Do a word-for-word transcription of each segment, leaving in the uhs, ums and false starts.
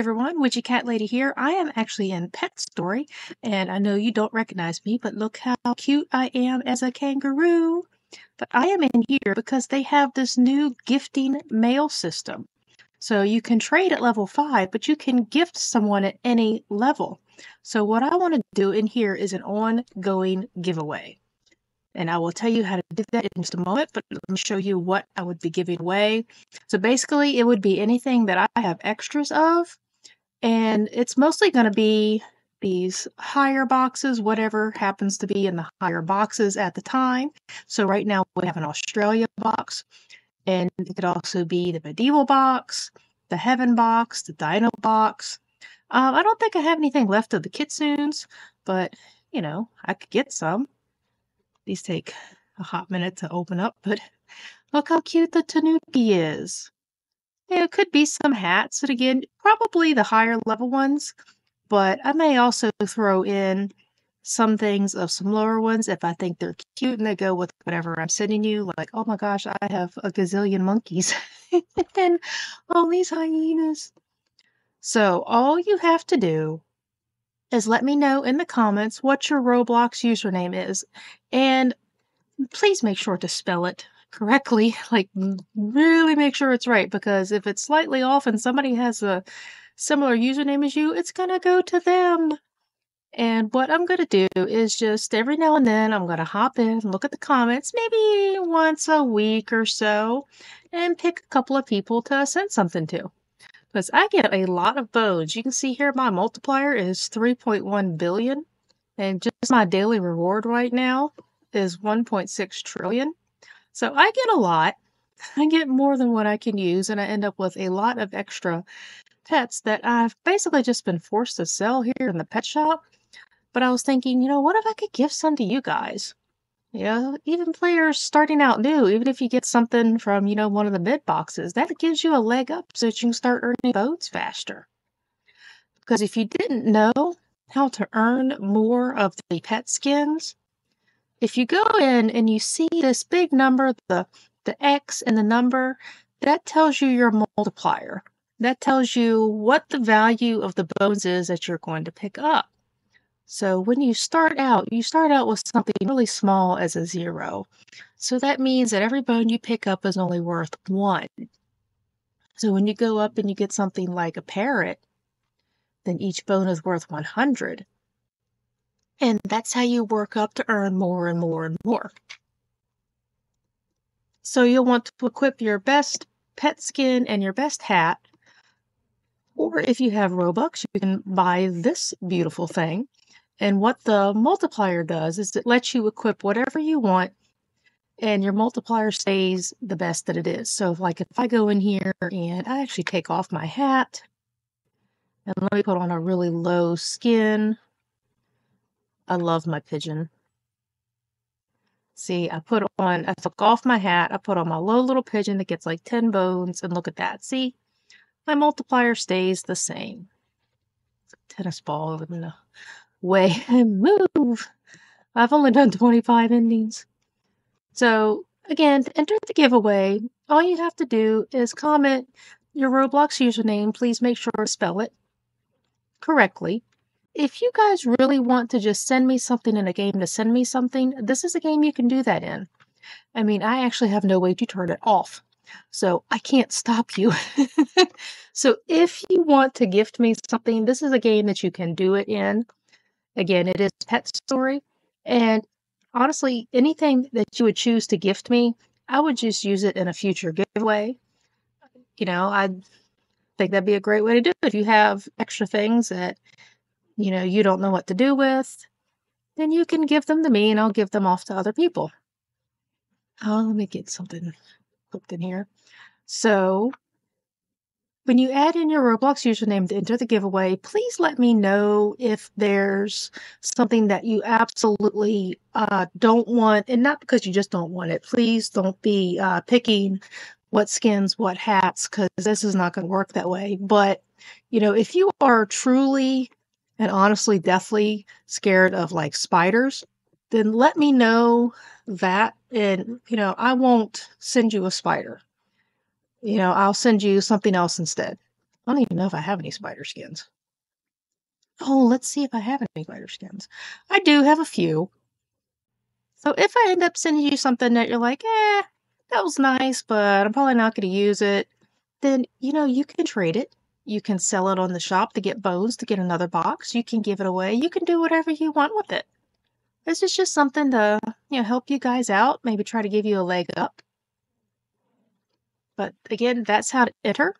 everyone, Witchy Cat Lady here. I am actually in Pet Story, and I know you don't recognize me, but look how cute I am as a kangaroo. But I am in here because they have this new gifting mail system. So you can trade at level five, but you can gift someone at any level. So what I want to do in here is an ongoing giveaway. And I will tell you how to do that in just a moment, but let me show you what I would be giving away. So basically, it would be anything that I have extras of, and it's mostly going to be these higher boxes, whatever happens to be in the higher boxes at the time. So right now, we have an Australia box, and it could also be the Medieval box, the Heaven box, the Dino box. Um, I don't think I have anything left of the Kitsunes, but, you know, I could get some. These take a hot minute to open up, but look how cute the Tanuki is. Yeah, it could be some hats, and again, probably the higher level ones, but I may also throw in some things of some lower ones if I think they're cute and they go with whatever I'm sending you. Like, oh my gosh, I have a gazillion monkeys and all these hyenas. So all you have to do is let me know in the comments what your Roblox username is. And please make sure to spell it correctly. Like, really make sure it's right, because if it's slightly off and somebody has a similar username as you, it's going to go to them. And what I'm going to do is just every now and then I'm going to hop in and look at the comments, maybe once a week or so, and pick a couple of people to send something to. Because I get a lot of bones. You can see here my multiplier is three point one billion. And just my daily reward right now is one point six trillion. So I get a lot. I get more than what I can use. And I end up with a lot of extra pets that I've basically just been forced to sell here in the pet shop. But I was thinking, you know, what if I could give some to you guys? You know, even players starting out new, even if you get something from, you know, one of the mid boxes, that gives you a leg up so that you can start earning votes faster. Because if you didn't know how to earn more of the pet skins, if you go in and you see this big number, the, the X and the number, that tells you your multiplier. That tells you what the value of the bones is that you're going to pick up. So when you start out, you start out with something really small as a zero. So that means that every bone you pick up is only worth one. So when you go up and you get something like a parrot, then each bone is worth one hundred. And that's how you work up to earn more and more and more. So you'll want to equip your best pet skin and your best hat. Or if you have Robux, you can buy this beautiful thing. And what the multiplier does is it lets you equip whatever you want, and your multiplier stays the best that it is. So, like, if I go in here and I actually take off my hat, and let me put on a really low skin. I love my pigeon. See, I put on, I took off my hat, I put on my low little pigeon that gets like ten bones, and look at that. See, my multiplier stays the same. It's a tennis ball over the way and move. I've only done twenty-five endings. So again, to enter the giveaway, all you have to do is comment your Roblox username. Please make sure to spell it correctly. If you guys really want to just send me something in a game to send me something, this is a game you can do that in. I mean, I actually have no way to turn it off, so I can't stop you. So if you want to gift me something, this is a game that you can do it in. Again, it is Pet Story, and honestly, anything that you would choose to gift me, I would just use it in a future giveaway. You know, I think that'd be a great way to do it. If you have extra things that, you know, you don't know what to do with, then you can give them to me, and I'll give them off to other people. Oh, let me get something clicked in here. So when you add in your Roblox username to enter the giveaway, please let me know if there's something that you absolutely uh, don't want, and not because you just don't want it. Please don't be uh, picking what skins, what hats, because this is not going to work that way. But, you know, if you are truly and honestly, deathly scared of, like, spiders, then let me know that, and, you know, I won't send you a spider. You know, I'll send you something else instead. I don't even know if I have any spider skins. Oh, let's see if I have any spider skins. I do have a few. So if I end up sending you something that you're like, eh, that was nice, but I'm probably not going to use it, then, you know, you can trade it. You can sell it on the shop to get bones, to get another box. You can give it away. You can do whatever you want with it. This is just something to, you know, help you guys out. Maybe try to give you a leg up. But again, that's how to enter.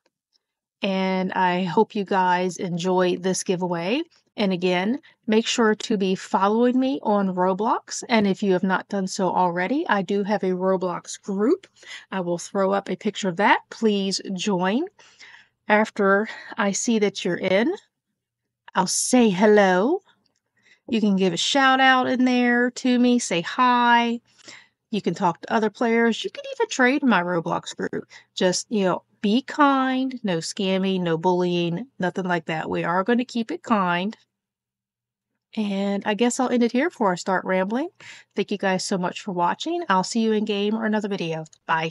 And I hope you guys enjoy this giveaway. And again, make sure to be following me on Roblox. And if you have not done so already, I do have a Roblox group. I will throw up a picture of that. Please join. After I see that you're in, I'll say hello. You can give a shout out in there to me. Say hi. You can talk to other players. You can even trade my Roblox group. Just, you know, be kind. No scamming, no bullying, nothing like that. We are going to keep it kind. And I guess I'll end it here before I start rambling. Thank you guys so much for watching. I'll see you in game or another video. Bye.